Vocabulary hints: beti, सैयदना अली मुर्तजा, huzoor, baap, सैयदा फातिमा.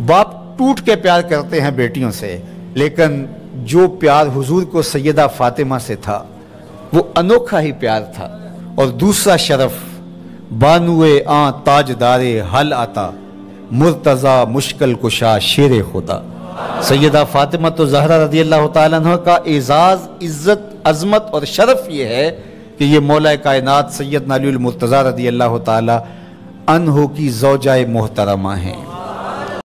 बाप टूट के प्यार करते हैं बेटियों से, लेकिन जो प्यार हुजूर को सैयदा फातिमा से था वो अनोखा ही प्यार था। और दूसरा शरफ बानुए आ ताजदारे हल आता मुर्तजा मुश्किल कुशा शेर खुदा। सैयदा फातिमा तो ज़हरा रज़ी अल्लाह तआला अन्हा का एजाज़, इज़्ज़त, अज़मत और शरफ ये है कि ये मौला कायनात सैयदना अली मुर्तजा रज़ी अल्लाह तआला अन्हो की ज़ौजाए मोहतरमा हैं।